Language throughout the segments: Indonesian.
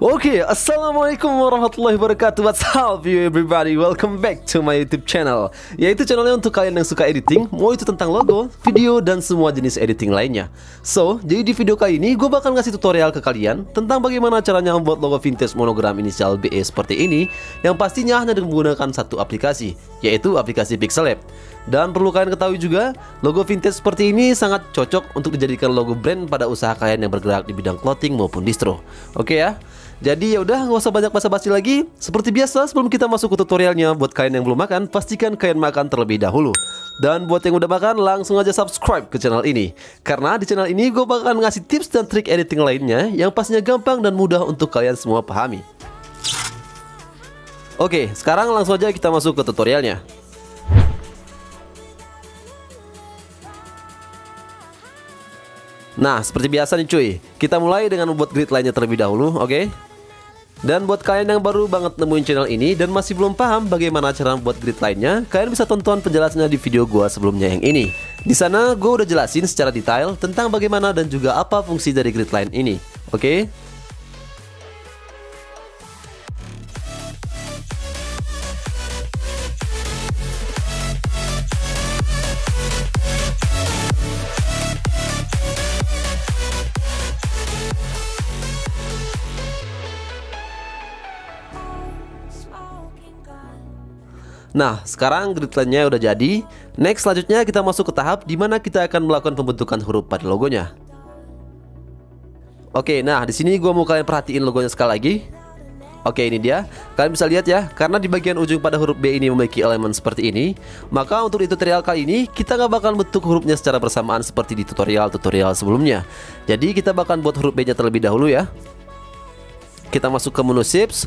Okay, assalamualaikum warahmatullahi wabarakatuh. What's up you everybody, welcome back to my YouTube channel. Yaitu channelnya untuk kalian yang suka editing, mau itu tentang logo, video, dan semua jenis editing lainnya. So, jadi di video kali ini gue bakal ngasih tutorial ke kalian tentang bagaimana caranya membuat logo vintage monogram inisial BE seperti ini, yang pastinya hanya menggunakan satu aplikasi, yaitu aplikasi PixelLab. Dan perlu kalian ketahui juga, logo vintage seperti ini sangat cocok untuk dijadikan logo brand pada usaha kalian yang bergerak di bidang clothing maupun distro. Oke ya. Jadi ya udah, nggak usah banyak basa-basi lagi. Seperti biasa, sebelum kita masuk ke tutorialnya, buat kalian yang belum makan, pastikan kalian makan terlebih dahulu. Dan buat yang udah makan, langsung aja subscribe ke channel ini. Karena di channel ini gue bakal ngasih tips dan trik editing lainnya yang pastinya gampang dan mudah untuk kalian semua pahami. Oke, sekarang langsung aja kita masuk ke tutorialnya. Nah, seperti biasa nih cuy, kita mulai dengan membuat grid line-nya terlebih dahulu, oke? Dan buat kalian yang baru banget nemuin channel ini dan masih belum paham bagaimana cara membuat grid line-nya, kalian bisa tonton penjelasannya di video gua sebelumnya yang ini. Di sana gua udah jelasin secara detail tentang bagaimana dan juga apa fungsi dari grid line ini, oke? Nah, sekarang grid line-nya udah jadi. Next, selanjutnya kita masuk ke tahap dimana kita akan melakukan pembentukan huruf pada logonya. Oke, nah di sini gue mau kalian perhatiin logonya sekali lagi. Oke, ini dia. Kalian bisa lihat ya, karena di bagian ujung pada huruf B ini memiliki elemen seperti ini, maka untuk di tutorial kali ini kita nggak bakal bentuk hurufnya secara bersamaan seperti di tutorial-tutorial sebelumnya. Jadi kita bakal buat huruf B-nya terlebih dahulu ya. Kita masuk ke menu Shapes.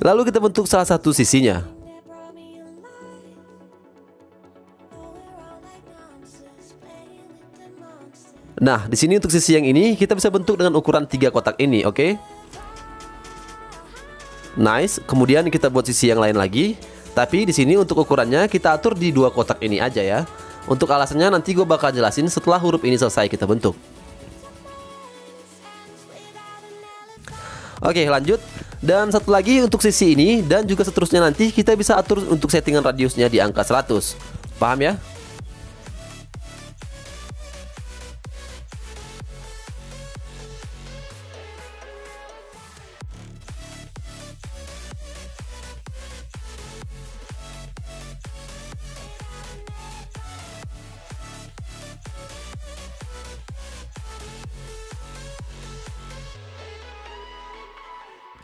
Lalu kita bentuk salah satu sisinya. Nah, di sini untuk sisi yang ini kita bisa bentuk dengan ukuran 3 kotak ini, oke? Nice. Kemudian kita buat sisi yang lain lagi. Tapi di sini untuk ukurannya kita atur di 2 kotak ini aja ya. Untuk alasannya nanti gue bakal jelasin setelah huruf ini selesai kita bentuk. Oke, lanjut. Dan satu lagi untuk sisi ini dan juga seterusnya nanti kita bisa atur untuk settingan radiusnya di angka 100. Paham ya?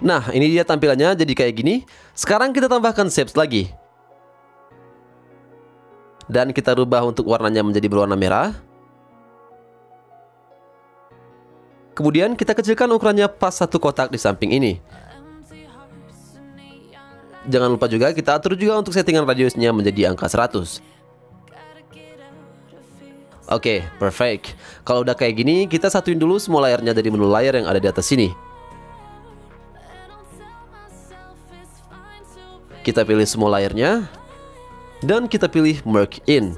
Nah, ini dia tampilannya jadi kayak gini. Sekarang kita tambahkan shapes lagi. Dan kita rubah untuk warnanya menjadi berwarna merah. Kemudian kita kecilkan ukurannya pas satu kotak di samping ini. Jangan lupa juga kita atur juga untuk settingan radiusnya menjadi angka 100. Oke, perfect. Kalau udah kayak gini, kita satuin dulu semua layarnya dari menu layar yang ada di atas sini. Kita pilih semua layarnya dan kita pilih merge in.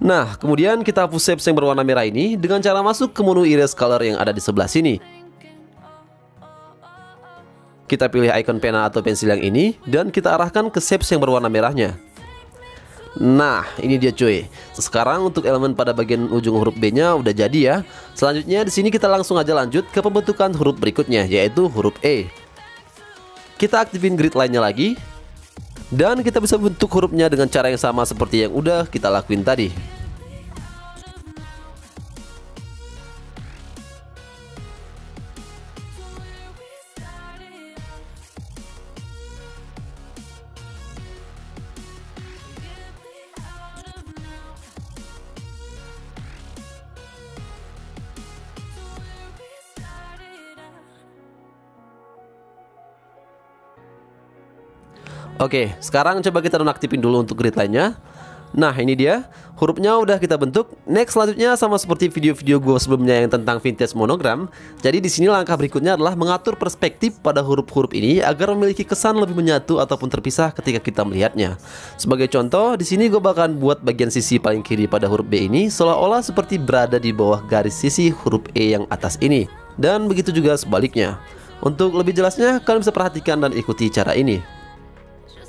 Nah, kemudian kita hapus shapes yang berwarna merah ini dengan cara masuk ke menu erase color yang ada di sebelah sini. Kita pilih icon pena atau pensil yang ini dan kita arahkan ke shapes yang berwarna merahnya. Nah, ini dia cuy. Sekarang untuk elemen pada bagian ujung huruf B-nya udah jadi ya. Selanjutnya di sini kita langsung aja lanjut ke pembentukan huruf berikutnya, yaitu huruf E. Kita aktifin grid line-nya lagi. Dan kita bisa bentuk hurufnya dengan cara yang sama seperti yang udah kita lakuin tadi. Oke, sekarang coba kita nonaktifin dulu untuk grid line-nya. Nah, ini dia. Hurufnya udah kita bentuk. Next selanjutnya sama seperti video-video gue sebelumnya yang tentang vintage monogram. Jadi di sini langkah berikutnya adalah mengatur perspektif pada huruf-huruf ini agar memiliki kesan lebih menyatu ataupun terpisah ketika kita melihatnya. Sebagai contoh, di sini gue bakalan buat bagian sisi paling kiri pada huruf B ini seolah-olah seperti berada di bawah garis sisi huruf E yang atas ini. Dan begitu juga sebaliknya. Untuk lebih jelasnya, kalian bisa perhatikan dan ikuti cara ini.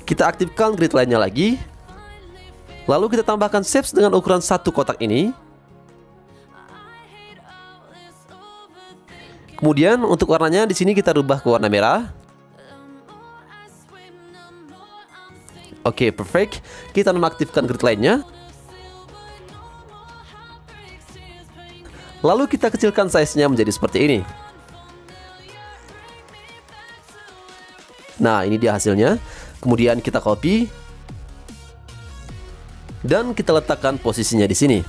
Kita aktifkan grid line-nya lagi. Lalu kita tambahkan shapes dengan ukuran satu kotak ini. Kemudian untuk warnanya di sini kita rubah ke warna merah. Oke, perfect. Kita nonaktifkan grid line-nya. Lalu kita kecilkan size-nya menjadi seperti ini. Nah, ini dia hasilnya. Kemudian kita copy dan kita letakkan posisinya di sini.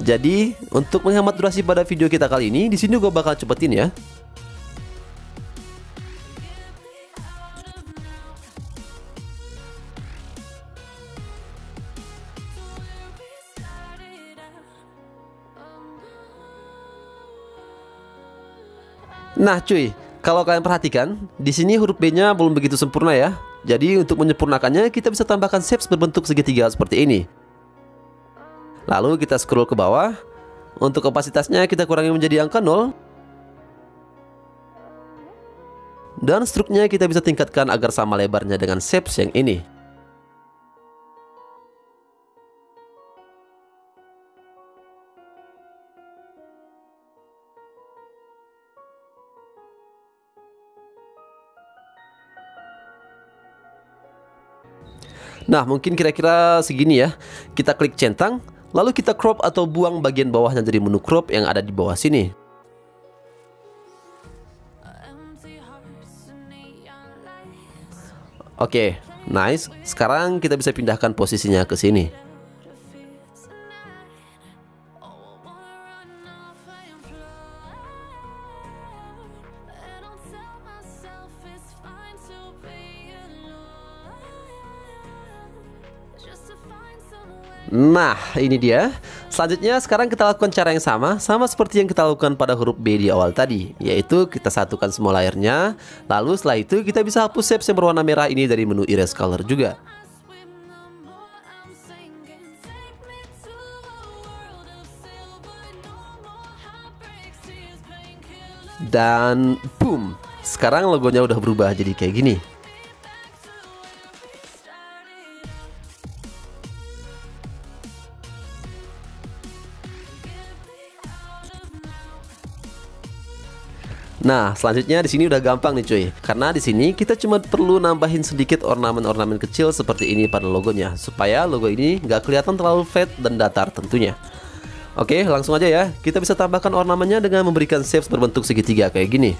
Jadi, untuk menghemat durasi pada video kita kali ini, di sini gue bakal cepetin ya. Nah, cuy. Kalau kalian perhatikan, di sini huruf B-nya belum begitu sempurna ya. Jadi untuk menyempurnakannya, kita bisa tambahkan shapes berbentuk segitiga seperti ini. Lalu kita scroll ke bawah. Untuk opasitasnya kita kurangi menjadi angka 0. Dan stroke-nya kita bisa tingkatkan agar sama lebarnya dengan shapes yang ini. Nah, mungkin kira-kira segini ya. Kita klik centang, lalu kita crop atau buang bagian bawahnya dari menu crop yang ada di bawah sini. Oke, nice. Sekarang kita bisa pindahkan posisinya ke sini. Nah, ini dia. Selanjutnya sekarang kita lakukan cara yang sama seperti yang kita lakukan pada huruf B di awal tadi, yaitu kita satukan semua layernya. Lalu setelah itu kita bisa hapus shapes yang berwarna merah ini dari menu erase color juga. Dan boom, sekarang logonya udah berubah jadi kayak gini. Nah, selanjutnya di sini udah gampang nih cuy. Karena di sini kita cuma perlu nambahin sedikit ornamen-ornamen kecil seperti ini pada logonya, supaya logo ini nggak kelihatan terlalu flat dan datar tentunya. Oke, langsung aja ya. Kita bisa tambahkan ornamennya dengan memberikan shapes berbentuk segitiga kayak gini.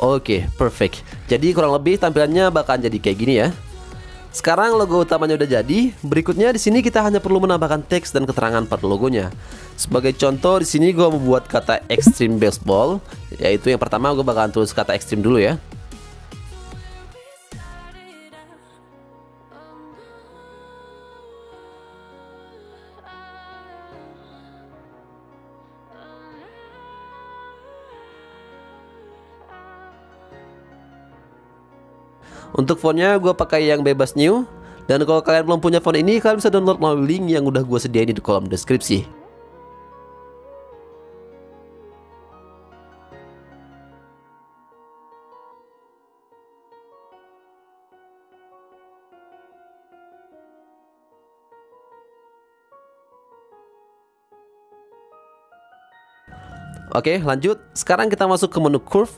Oke, perfect. Jadi kurang lebih tampilannya bakalan jadi kayak gini ya. Sekarang logo utamanya udah jadi. Berikutnya di sini kita hanya perlu menambahkan teks dan keterangan pada logonya. Sebagai contoh di sini gue membuat kata Extreme Baseball, yaitu yang pertama gue bakalan tulis kata Extreme dulu ya. Untuk fontnya gue pakai yang Bebasneu. Dan kalau kalian belum punya font ini, kalian bisa download melalui link yang udah gue sediain di kolom deskripsi. Oke, lanjut. Sekarang kita masuk ke menu curve.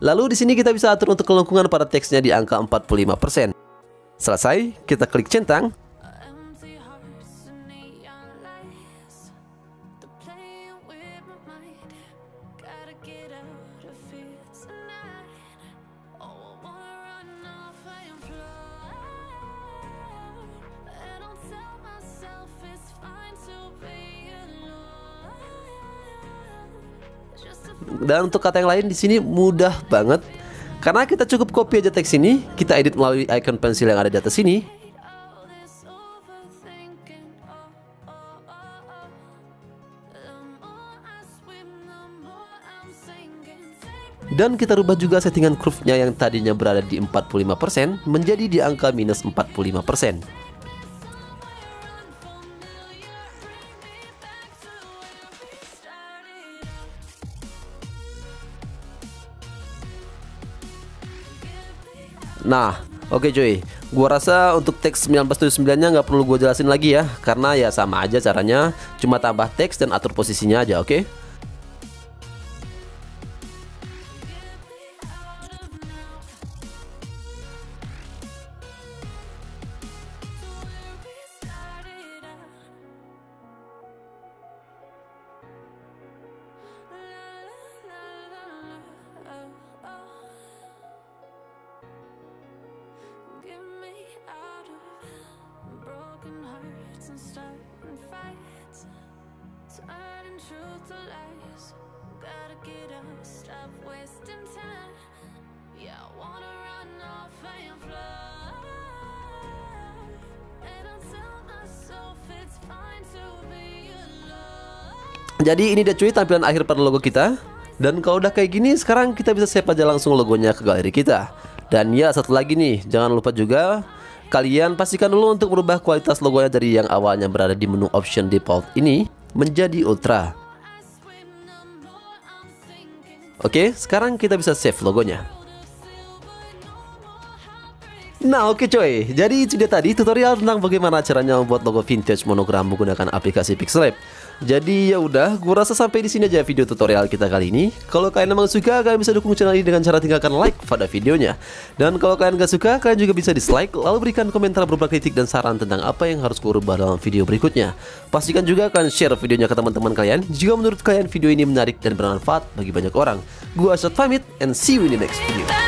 Lalu di sini kita bisa atur untuk kelengkungan pada teksnya di angka 45%. Selesai, kita klik centang. Dan untuk kata yang lain di sini mudah banget, karena kita cukup copy aja teks ini, kita edit melalui icon pensil yang ada di atas sini. Dan kita rubah juga settingan curve-nya yang tadinya berada di 45% menjadi di angka minus 45%. Nah, oke cuy, gua rasa untuk teks 1979-nya nggak perlu gue jelasin lagi ya, karena ya sama aja caranya, cuma tambah teks dan atur posisinya aja, oke? Jadi ini dia cuy tampilan akhir pada logo kita. Dan kalau udah kayak gini, sekarang kita bisa save aja langsung logonya ke galeri kita. Dan ya satu lagi nih, jangan lupa juga kalian pastikan dulu untuk merubah kualitas logonya dari yang awalnya berada di menu option default ini menjadi ultra. Oke, sekarang kita bisa save logonya. Nah oke coy, jadi itu dia tadi tutorial tentang bagaimana caranya membuat logo vintage monogram menggunakan aplikasi PixelLab. Jadi ya udah, gua rasa sampai di sini aja video tutorial kita kali ini. Kalau kalian emang suka, kalian bisa dukung channel ini dengan cara tinggalkan like pada videonya. Dan kalau kalian gak suka, kalian juga bisa dislike, lalu berikan komentar berupa kritik dan saran tentang apa yang harus gua rubah dalam video berikutnya. Pastikan juga kalian share videonya ke teman-teman kalian jika menurut kalian video ini menarik dan bermanfaat bagi banyak orang. Gua Asyad pamit, and see you in the next video.